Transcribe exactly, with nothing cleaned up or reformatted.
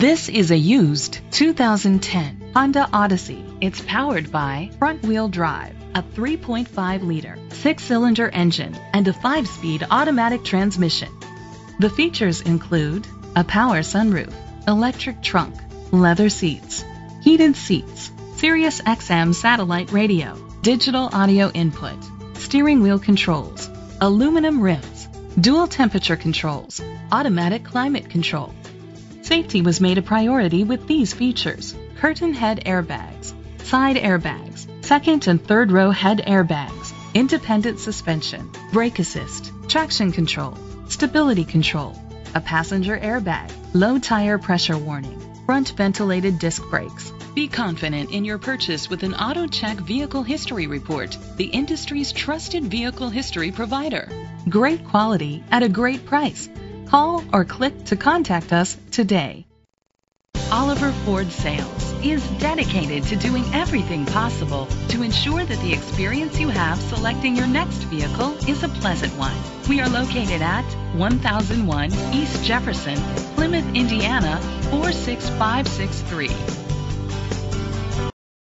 This is a used two thousand ten Honda Odyssey. It's powered by front-wheel drive, a three point five liter, six-cylinder engine, and a five-speed automatic transmission. The features include a power sunroof, electric trunk, leather seats, heated seats, Sirius X M satellite radio, digital audio input, steering wheel controls, aluminum rims, dual temperature controls, automatic climate control. Safety was made a priority with these features: curtain head airbags, side airbags, second and third row head airbags, independent suspension, brake assist, traction control, stability control, a passenger airbag, low tire pressure warning, front ventilated disc brakes. Be confident in your purchase with an AutoCheck Vehicle History Report, the industry's trusted vehicle history provider. Great quality at a great price. Call or click to contact us today. Oliver Ford Sales is dedicated to doing everything possible to ensure that the experience you have selecting your next vehicle is a pleasant one. We are located at one thousand one East Jefferson, Plymouth, Indiana four six five six three.